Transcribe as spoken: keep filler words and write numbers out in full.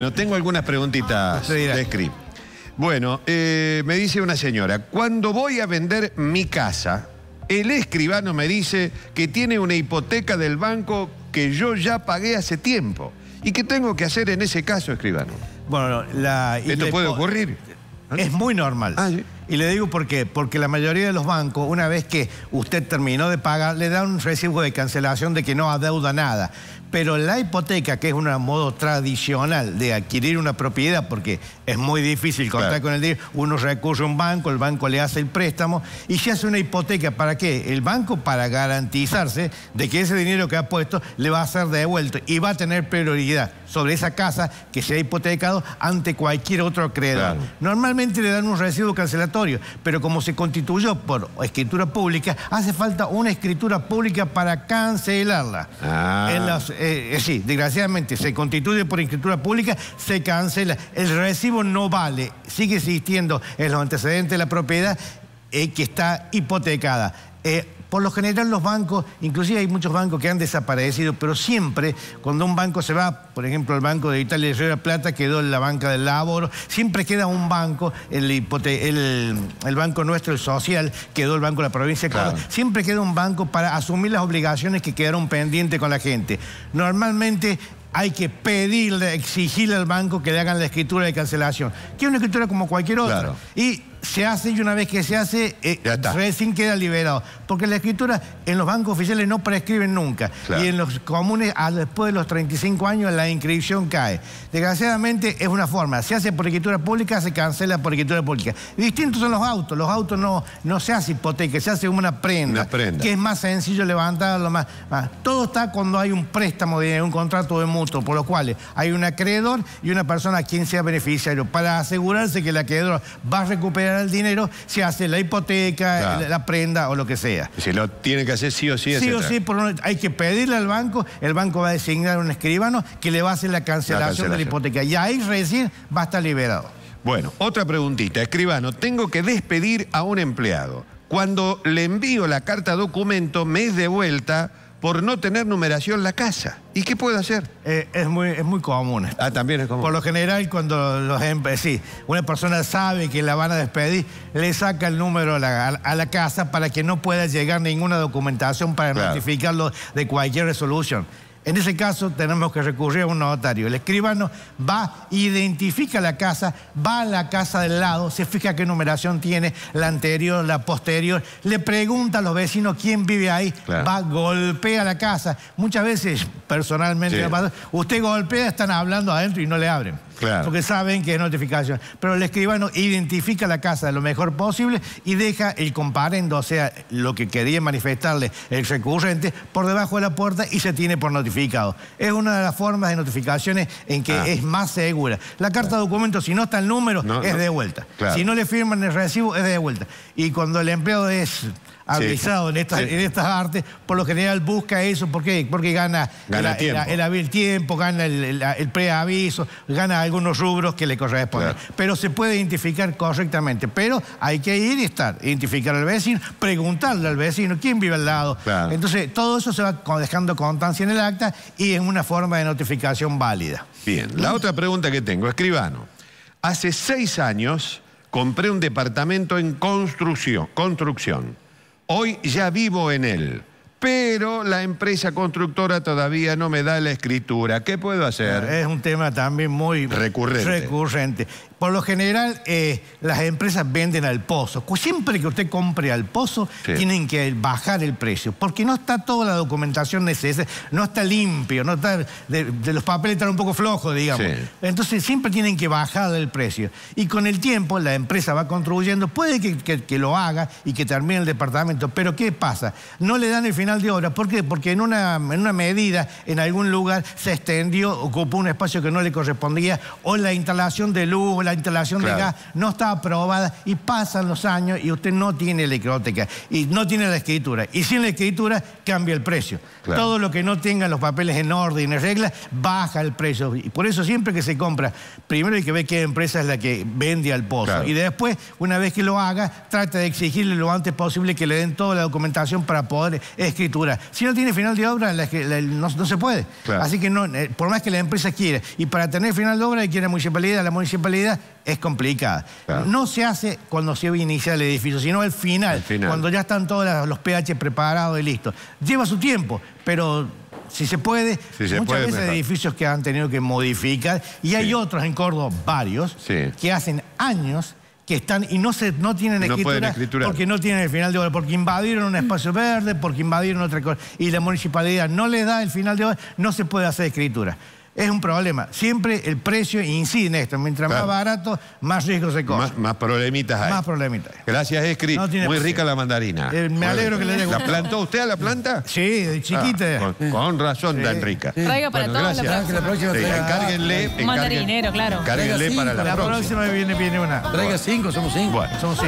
No, tengo algunas preguntitas de script. Bueno, eh, me dice una señora, cuando voy a vender mi casa, el escribano me dice que tiene una hipoteca del banco que yo ya pagué hace tiempo. ¿Y qué tengo que hacer en ese caso, escribano? Bueno, la... Esto la, puede ocurrir. Es muy normal. Ah, ¿sí? Y le digo por qué. Porque la mayoría de los bancos, una vez que usted terminó de pagar, le dan un recibo de cancelación de que no adeuda nada. Pero la hipoteca, que es un modo tradicional de adquirir una propiedad, porque es muy difícil contar claro. con el dinero, uno recurre a un banco, el banco le hace el préstamo y se hace una hipoteca. ¿Para qué? El banco para garantizarse de que ese dinero que ha puesto le va a ser devuelto y va a tener prioridad sobre esa casa que se ha hipotecado ante cualquier otro acreedor. Claro. Normalmente le dan un recibo cancelatorio, pero como se constituyó por escritura pública, hace falta una escritura pública para cancelarla. Ah. En las, Eh, eh, sí, desgraciadamente se constituye por escritura pública, se cancela. El recibo no vale, sigue existiendo en los antecedentes de la propiedad eh, que está hipotecada. Eh, por lo general los bancos, inclusive hay muchos bancos que han desaparecido, pero siempre cuando un banco se va, por ejemplo el Banco de Italia de Río de la Plata quedó en la Banca del Laboro, siempre queda un banco, el, hipote el, el banco nuestro, el social, quedó el Banco de la Provincia de Córdoba, claro. siempre queda un banco para asumir las obligaciones que quedaron pendientes con la gente. Normalmente hay que pedirle, exigirle al banco que le hagan la escritura de cancelación, que es una escritura como cualquier otra. Claro. Y se hace, y una vez que se hace, eh, recién queda liberado. Porque la escritura en los bancos oficiales no prescriben nunca. Claro. Y en los comunes, a, después de los treinta y cinco años, la inscripción cae. Desgraciadamente, es una forma. Se hace por escritura pública, se cancela por escritura pública. Distintos son los autos. Los autos no, no se hace hipoteca, se hace una prenda. Una prenda. Que es más sencillo levantarlo. Más, más. Todo está cuando hay un préstamo, de un contrato de mutuo, por lo cual hay un acreedor y una persona a quien sea beneficiario. Para asegurarse que el acreedor va a recuperar el dinero, se hace la hipoteca, claro. la prenda o lo que sea. Si lo tiene que hacer sí o sí. Sí o sí, por un, hay que pedirle al banco, el banco va a designar un escribano que le va a hacer la cancelación, la cancelación. de la hipoteca. Y ahí recién va a estar liberado. Bueno, otra preguntita. Escribano, tengo que despedir a un empleado. Cuando le envío la carta documento, me es devuelta por no tener numeración la casa. ¿Y qué puedo hacer? Eh, es, muy, es muy común. Ah, también es común. Por lo general, cuando los sí, una persona sabe que la van a despedir, le saca el número a la, a la casa para que no pueda llegar ninguna documentación para claro. notificarlo de cualquier resolución. En ese caso tenemos que recurrir a un notario. El escribano va, identifica la casa, va a la casa del lado, se fija qué numeración tiene, la anterior, la posterior, le pregunta a los vecinos quién vive ahí, claro. va, golpea la casa. Muchas veces, personalmente, sí. usted golpea, están hablando adentro y no le abren. Claro. Porque saben que es notificación. Pero el escribano identifica la casa lo mejor posible y deja el comparendo, o sea, lo que quería manifestarle el recurrente, por debajo de la puerta y se tiene por notificado. Es una de las formas de notificaciones en que ah. es más segura. La carta de documento, si no está el número, no, es no. devuelta. Claro. Si no le firman el recibo, es devuelta. Y cuando el empleado es avisado sí. en, estas, sí. en estas artes, por lo general busca eso. ¿Por qué? Porque gana, gana el, tiempo. El, el, el tiempo, gana el, el, el preaviso, gana algunos rubros que le corresponden. Claro. Pero se puede identificar correctamente. Pero hay que ir y estar, identificar al vecino, preguntarle al vecino quién vive al lado. Claro. Entonces, todo eso se va dejando constancia en el acta y es una forma de notificación válida. Bien, la otra pregunta que tengo, escribano. Hace seis años compré un departamento en construcción. construcción. Hoy ya vivo en él. Pero la empresa constructora todavía no me da la escritura. ¿Qué puedo hacer? Es un tema también muy recurrente. recurrente. Por lo general, eh, las empresas venden al pozo. Siempre que usted compre al pozo, sí. tienen que bajar el precio. Porque no está toda la documentación necesaria, no está limpio, no está de, de los papeles están un poco flojos, digamos. Sí. Entonces, siempre tienen que bajar el precio. Y con el tiempo, la empresa va contribuyendo. Puede que, que, que lo haga y que termine el departamento. Pero, ¿qué pasa? No le dan el financiamiento de obra. ¿Por qué? Porque en una, en una medida, en algún lugar, se extendió, ocupó un espacio que no le correspondía, o la instalación de luz, o la instalación claro. de gas, no está aprobada, y pasan los años y usted no tiene la hipoteca, y no tiene la escritura. Y sin la escritura, cambia el precio. Claro. Todo lo que no tenga los papeles en orden, en regla, baja el precio. Y por eso siempre que se compra, primero hay que ver qué empresa es la que vende al pozo. Claro. Y después, una vez que lo haga, trata de exigirle lo antes posible que le den toda la documentación para poder escribir escritura. Si no tiene final de obra, la, la, no, no se puede. Claro. Así que no, eh, por más que la empresa quiera. Y para tener final de obra hay que ir a la municipalidad. La municipalidad es complicada. Claro. No se hace cuando se inicia el edificio, sino al final, final, cuando ya están todos los P H preparados y listos. Lleva su tiempo, pero... Si se puede, si muchas se puede, veces mejor. Hay edificios que han tenido que modificar y hay sí. otros en Córdoba, varios, sí. que hacen años que están y no, se, no tienen no escritura porque no tienen el final de obra, porque invadieron un espacio verde, porque invadieron otra cosa y la municipalidad no les da el final de obra, no se puede hacer escritura. Es un problema. Siempre el precio incide en esto. Mientras claro. más barato, más riesgo se corre. Más, más problemitas hay. Más problemitas hay. Gracias, Escri. No Muy precio. Rica la mandarina. Eh, me alegro Muy que le haya gustado. ¿La plantó usted a la planta? Sí, chiquita. Ah, con, con razón sí. tan rica. Sí. Traiga para bueno, todos gracias. La próxima. Sí, encárguenle. Un mandarinero, claro. Encárguenle para la, la próxima. La próxima viene, viene una. Traiga cinco, somos cinco. Bueno, somos cinco.